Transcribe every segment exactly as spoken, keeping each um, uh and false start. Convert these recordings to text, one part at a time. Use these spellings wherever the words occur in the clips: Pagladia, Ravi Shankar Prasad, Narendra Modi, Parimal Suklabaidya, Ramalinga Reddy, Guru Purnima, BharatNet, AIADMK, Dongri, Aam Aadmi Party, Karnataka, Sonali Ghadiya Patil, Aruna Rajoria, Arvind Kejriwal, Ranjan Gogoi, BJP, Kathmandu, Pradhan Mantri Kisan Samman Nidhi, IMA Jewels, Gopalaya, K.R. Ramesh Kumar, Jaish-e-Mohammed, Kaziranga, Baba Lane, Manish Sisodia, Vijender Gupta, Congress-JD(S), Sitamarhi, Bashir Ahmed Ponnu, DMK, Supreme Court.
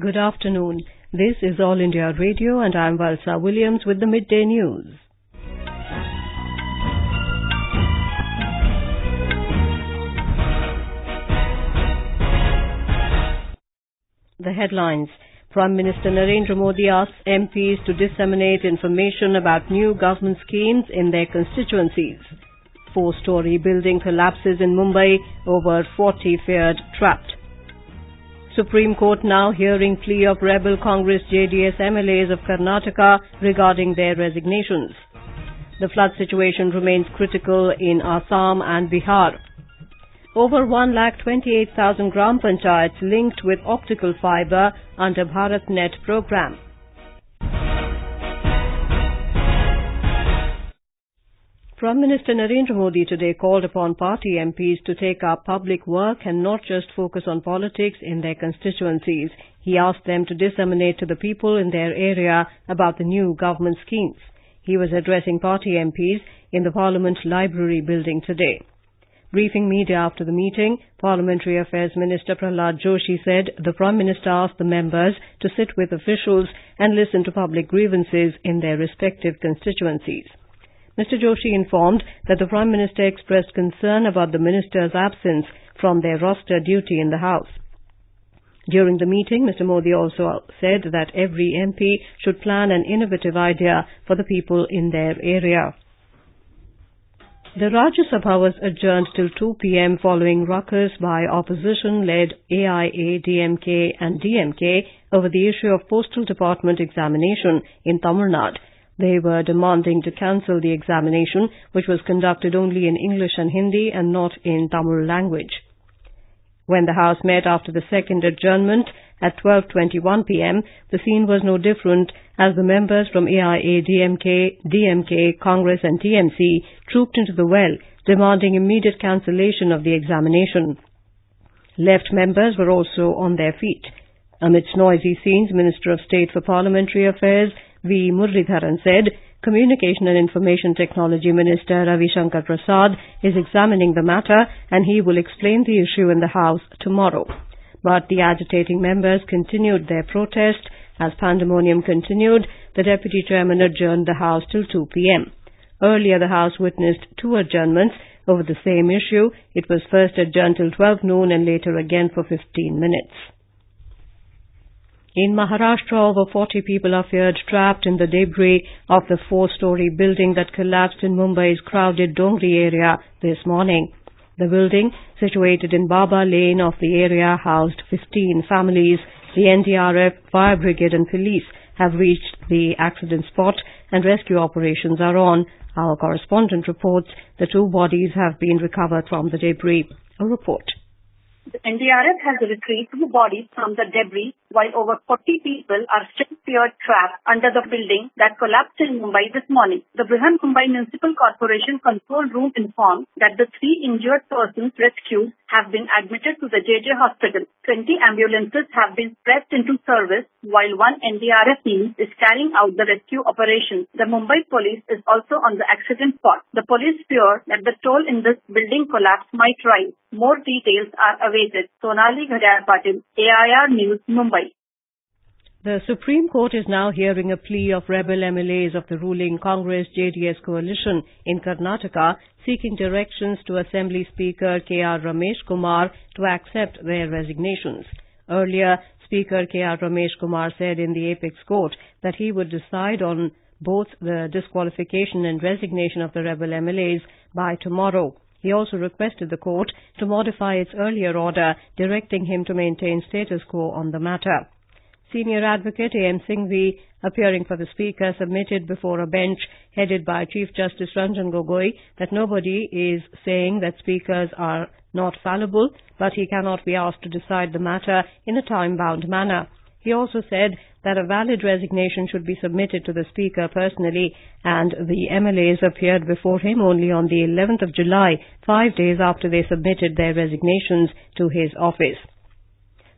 Good afternoon. This is All India Radio and I am Valsa Williams with the Midday News. The headlines. Prime Minister Narendra Modi asks M Ps to disseminate information about new government schemes in their constituencies. Four-storey building collapses in Mumbai, over forty feared trapped. Supreme Court now hearing plea of rebel Congress-J D S M L As of Karnataka regarding their resignations. The flood situation remains critical in Assam and Bihar. Over one lakh twenty-eight thousand Gram Panchayats linked with optical fibre under BharatNet programme. Prime Minister Narendra Modi today called upon party M Ps to take up public work and not just focus on politics in their constituencies. He asked them to disseminate to the people in their area about the new government schemes. He was addressing party M Ps in the Parliament Library building today. Briefing media after the meeting, Parliamentary Affairs Minister Prahlad Joshi said the Prime Minister asked the members to sit with officials and listen to public grievances in their respective constituencies. Mister Joshi informed that the Prime Minister expressed concern about the Minister's absence from their roster duty in the House. During the meeting, Mister Modi also said that every M P should plan an innovative idea for the people in their area. The Rajya Sabha was adjourned till two p.m. following ruckus by opposition-led A I A D M K and D M K over the issue of Postal Department examination in Tamil Nadu. They were demanding to cancel the examination, which was conducted only in English and Hindi and not in Tamil language. When the House met after the second adjournment at twelve twenty-one p.m., the scene was no different as the members from A I A D M K, D M K, Congress and T M C trooped into the well, demanding immediate cancellation of the examination. Left members were also on their feet. Amidst noisy scenes, Minister of State for Parliamentary Affairs, V. Muraleedharan said, Communication and Information Technology Minister Ravi Shankar Prasad is examining the matter and he will explain the issue in the House tomorrow. But the agitating members continued their protest. As pandemonium continued, the Deputy Chairman adjourned the House till two p.m. Earlier, the House witnessed two adjournments over the same issue. It was first adjourned till twelve noon and later again for fifteen minutes. In Maharashtra, over forty people are feared trapped in the debris of the four-storey building that collapsed in Mumbai's crowded Dongri area this morning. The building, situated in Baba Lane of the area, housed fifteen families. The N D R F, Fire Brigade and police have reached the accident spot and rescue operations are on. Our correspondent reports the two bodies have been recovered from the debris. A report. The N D R F has retrieved two bodies from the debris, while over forty people are still feared trapped under the building that collapsed in Mumbai this morning. The Brihan Mumbai Municipal Corporation control room informed that the three injured persons rescued have been admitted to the J J hospital. twenty ambulances have been pressed into service, while one N D R F team is carrying out the rescue operations. The Mumbai police is also on the accident spot. The police fear that the toll in this building collapse might rise. More details are awaited. Sonali Ghadiya Patil, A I R News, Mumbai. The Supreme Court is now hearing a plea of rebel M L As of the ruling Congress-J D S coalition in Karnataka, seeking directions to Assembly Speaker K R Ramesh Kumar to accept their resignations. Earlier, Speaker K R Ramesh Kumar said in the Apex Court that he would decide on both the disqualification and resignation of the rebel M L As by tomorrow. He also requested the court to modify its earlier order, directing him to maintain status quo on the matter. Senior Advocate A M Singhvi, appearing for the Speaker, submitted before a bench headed by Chief Justice Ranjan Gogoi that nobody is saying that speakers are not fallible, but he cannot be asked to decide the matter in a time-bound manner. He also said that a valid resignation should be submitted to the Speaker personally, and the M L As appeared before him only on the eleventh of July, five days after they submitted their resignations to his office.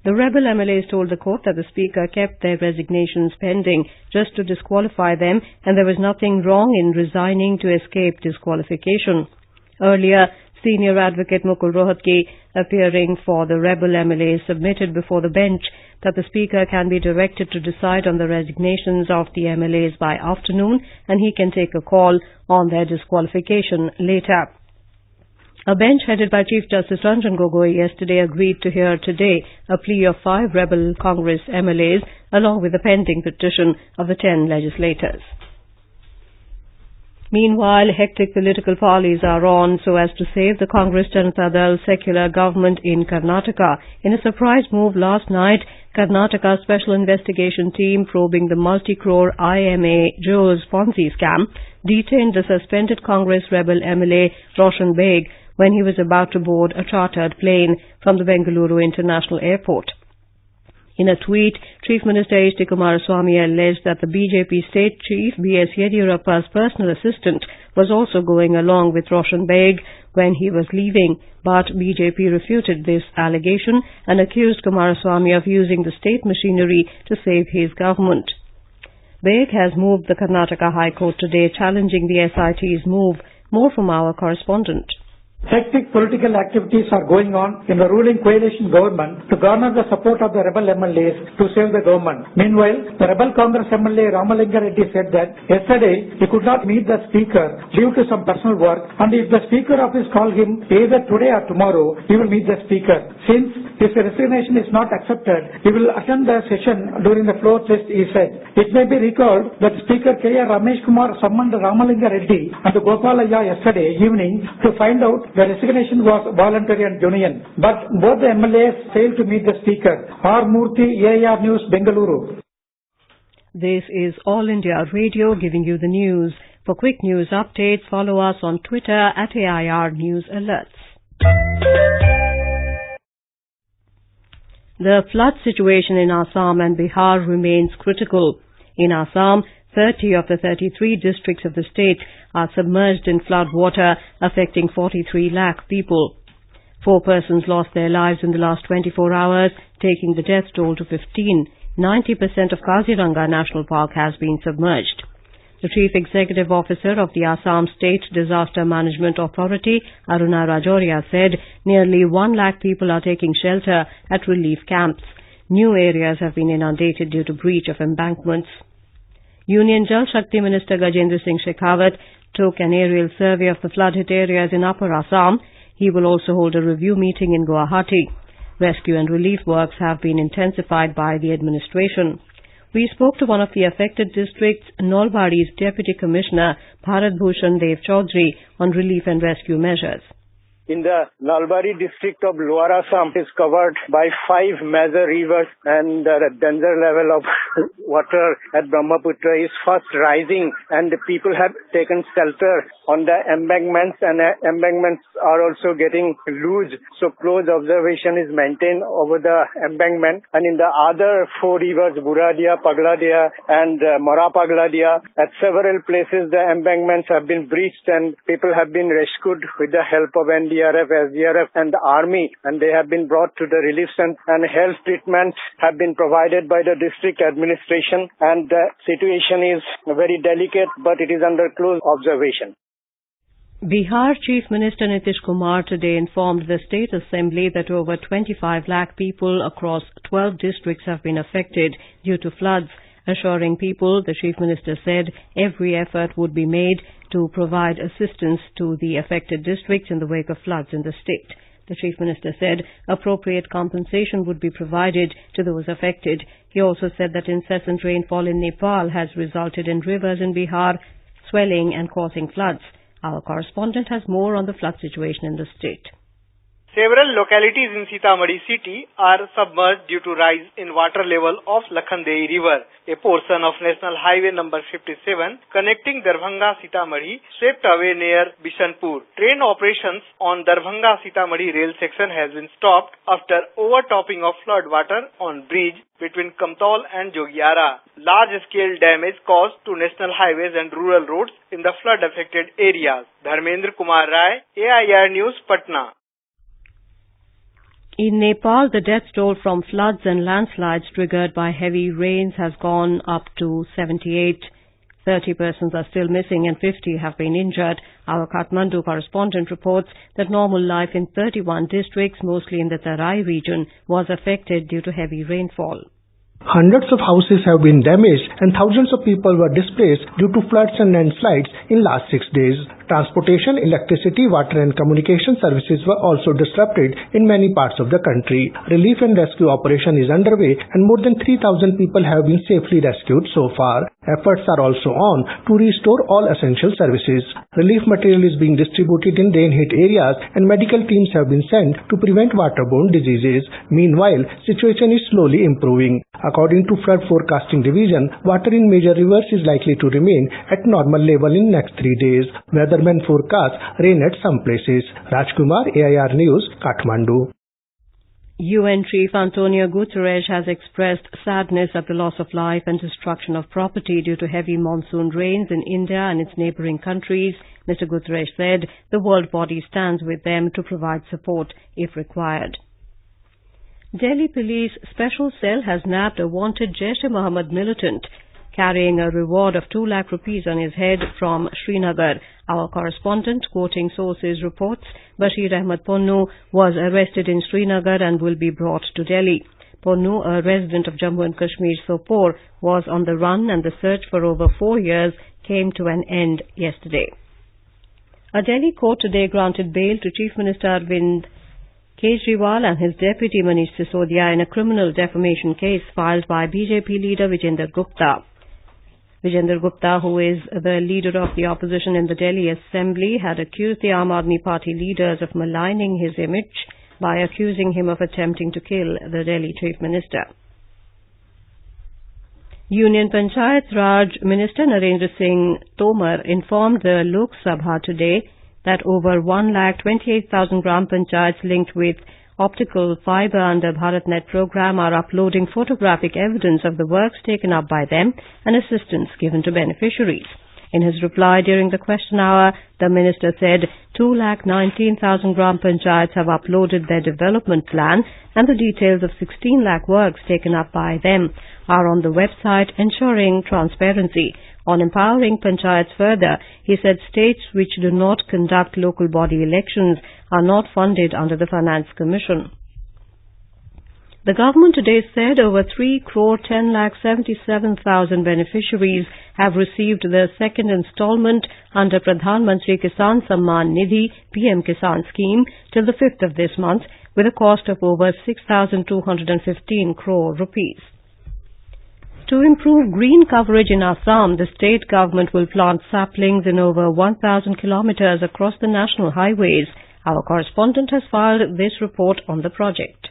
The rebel M L As told the court that the Speaker kept their resignations pending just to disqualify them, and there was nothing wrong in resigning to escape disqualification. Earlier, Senior Advocate Mukul Rohatgi, appearing for the rebel M L A, submitted before the bench that the Speaker can be directed to decide on the resignations of the M L As by afternoon, and he can take a call on their disqualification later. A bench headed by Chief Justice Ranjan Gogoi yesterday agreed to hear today a plea of five rebel Congress M L As along with the pending petition of the ten legislators. Meanwhile, hectic political parleys are on so as to save the Congress Janata Dal secular government in Karnataka. In a surprise move last night, Karnataka's special investigation team probing the multi-crore I M A Jewels Ponzi scam detained the suspended Congress rebel M L A Roshan Beg when he was about to board a chartered plane from the Bengaluru International Airport. In a tweet, Chief Minister H D Kumaraswamy alleged that the B J P State Chief B S Yediyurappa's personal assistant was also going along with Roshan Beg when he was leaving, but B J P refuted this allegation and accused Kumaraswamy of using the state machinery to save his government. Beg has moved the Karnataka High Court today, challenging the S I T's move. More from our correspondent. Hectic political activities are going on in the ruling coalition government to garner the support of the rebel M L As to save the government. Meanwhile, the rebel Congress M L A Ramalinga Reddy said that yesterday he could not meet the Speaker due to some personal work, and if the Speaker office called him either today or tomorrow, he will meet the Speaker. Since his resignation is not accepted, he will attend the session during the floor test, he said. It may be recalled that Speaker K R Ramesh Kumar summoned Ramalinga Reddy and Gopalaya yesterday evening to find out the resignation was voluntary and genuine, but both the M L As failed to meet the Speaker. Har Murthy, A I R News, Bengaluru. This is All India Radio giving you the news. For quick news updates, follow us on Twitter at A I R News Alerts. The flood situation in Assam and Bihar remains critical. In Assam, thirty of the thirty-three districts of the state are submerged in flood water, affecting forty-three lakh people. Four persons lost their lives in the last twenty-four hours, taking the death toll to fifteen. ninety percent of Kaziranga National Park has been submerged. The Chief Executive Officer of the Assam State Disaster Management Authority, Aruna Rajoria, said nearly one lakh people are taking shelter at relief camps. New areas have been inundated due to breach of embankments. Union Jal Shakti Minister Gajendra Singh Shekhawat took an aerial survey of the flood-hit areas in Upper Assam. He will also hold a review meeting in Guwahati. Rescue and relief works have been intensified by the administration. We spoke to one of the affected districts, Nalbari's Deputy Commissioner Bharat Bhushan Dev Chaudhary, on relief and rescue measures. In the Nalbari district of Lower Assam, is covered by five major rivers, and the danger level of water at Brahmaputra is fast rising, and the people have taken shelter on the embankments, and uh, embankments are also getting loose. So close observation is maintained over the embankment. And in the other four rivers, Buradia, Pagladia and uh, Mora Pagladia, at several places the embankments have been breached and people have been rescued with the help of N D R F. N D R F, S D R F and the Army, and they have been brought to the relief center, and health treatment have been provided by the district administration, and the situation is very delicate, but it is under close observation. Bihar Chief Minister Nitish Kumar today informed the State Assembly that over twenty-five lakh people across twelve districts have been affected due to floods. Assuring people, the Chief Minister said every effort would be made to provide assistance to the affected districts in the wake of floods in the state. The Chief Minister said appropriate compensation would be provided to those affected. He also said that incessant rainfall in Nepal has resulted in rivers in Bihar swelling and causing floods. Our correspondent has more on the flood situation in the state. Several localities in Sitamarhi city are submerged due to rise in water level of Lakhandei river. A portion of National Highway number fifty-seven connecting Darbhanga-Sitamarhi swept away near Bishanpur. Train operations on Darbhanga-Sitamarhi rail section has been stopped after overtopping of flood water on bridge between Kamtol and Jogiara. Large-scale damage caused to national highways and rural roads in the flood-affected areas. Dharmendra Kumar Rai, A I R News, Patna. In Nepal, the death toll from floods and landslides triggered by heavy rains has gone up to seventy-eight. thirty persons are still missing and fifty have been injured. Our Kathmandu correspondent reports that normal life in thirty-one districts, mostly in the Terai region, was affected due to heavy rainfall. Hundreds of houses have been damaged and thousands of people were displaced due to floods and landslides in last six days. Transportation, electricity, water and communication services were also disrupted in many parts of the country. Relief and rescue operation is underway and more than three thousand people have been safely rescued so far. Efforts are also on to restore all essential services. Relief material is being distributed in rain-hit areas and medical teams have been sent to prevent waterborne diseases. Meanwhile, situation is slowly improving. According to Flood Forecasting Division, water in major rivers is likely to remain at normal level in next three days. Weathermen forecast rain at some places. Rajkumar, A I R News, Kathmandu. U N Chief Antonio Guterres has expressed sadness at the loss of life and destruction of property due to heavy monsoon rains in India and its neighbouring countries. Mister Guterres said the world body stands with them to provide support if required. Delhi Police Special Cell has nabbed a wanted Jaish-e-Mohammed militant carrying a reward of two lakh rupees on his head from Srinagar. Our correspondent, quoting sources, reports Bashir Ahmed Ponnu was arrested in Srinagar and will be brought to Delhi. Ponnu, a resident of Jammu and Kashmir Sopore, was on the run and the search for over four years came to an end yesterday. A Delhi court today granted bail to Chief Minister Arvind Kejriwal and his deputy Manish Sisodia in a criminal defamation case filed by B J P leader Vijender Gupta. Vijender Gupta, who is the leader of the opposition in the Delhi Assembly, had accused the Aam Aadmi Party leaders of maligning his image by accusing him of attempting to kill the Delhi Chief Minister. Union Panchayat Raj Minister Narendra Singh Tomar informed the Lok Sabha today that over one lakh twenty-eight thousand Gram Panchayats linked with optical fibre under BharatNet programme are uploading photographic evidence of the works taken up by them and assistance given to beneficiaries. In his reply during the question hour, the minister said two lakh nineteen thousand Gram Panchayats have uploaded their development plan and the details of sixteen lakh works taken up by them are on the website, ensuring transparency. On empowering panchayats further, he said states which do not conduct local body elections are not funded under the Finance Commission. The government today said over three crore ten lakh seventy-seven thousand beneficiaries have received their second instalment under Pradhan Mantri Kisan Samman Nidhi P M Kisan scheme till the fifth of this month with a cost of over six thousand two hundred fifteen crore rupees. To improve green coverage in Assam, the state government will plant saplings in over one thousand kilometres across the national highways. Our correspondent has filed this report on the project.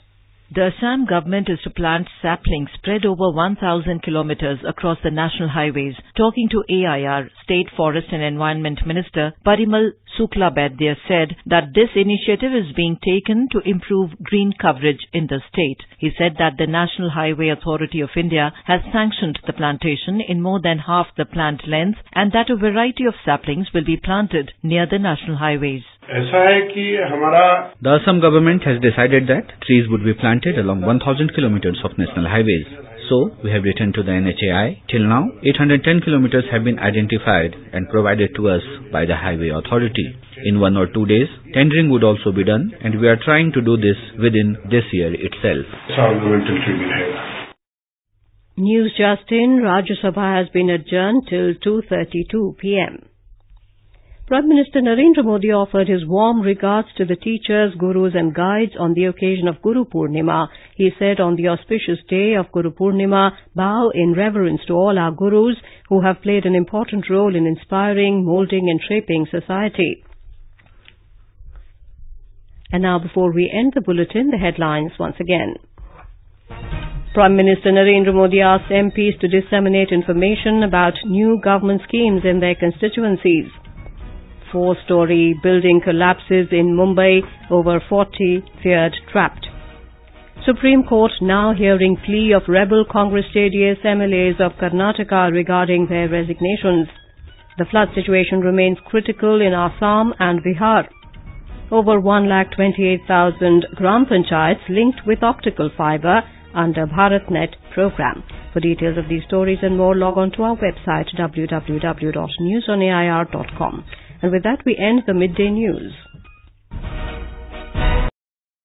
The Assam government is to plant saplings spread over one thousand kilometers across the national highways. Talking to A I R, State Forest and Environment Minister Parimal Suklabaidya said that this initiative is being taken to improve green coverage in the state. He said that the National Highway Authority of India has sanctioned the plantation in more than half the plant length and that a variety of saplings will be planted near the national highways. The Assam government has decided that trees would be planted along one thousand kilometers of national highways. So, we have written to the N H A I. Till now, eight hundred ten kilometers have been identified and provided to us by the highway authority. In one or two days, tendering would also be done and we are trying to do this within this year itself. News just in, Rajya Sabha has been adjourned till two thirty-two p m Prime Minister Narendra Modi offered his warm regards to the teachers, gurus and guides on the occasion of Guru Purnima. He said on the auspicious day of Guru Purnima, bow in reverence to all our gurus who have played an important role in inspiring, moulding and shaping society. And now before we end the bulletin, the headlines once again. Prime Minister Narendra Modi asked M Ps to disseminate information about new government schemes in their constituencies. Four-storey building collapses in Mumbai, over forty feared trapped. Supreme Court now hearing plea of rebel Congress-J D S M L As of Karnataka regarding their resignations. The flood situation remains critical in Assam and Bihar. Over one lakh twenty-eight thousand Gram Panchayats linked with optical fibre under BharatNet programme. For details of these stories and more, log on to our website w w w dot news on a i r dot com. And with that, we end the midday news.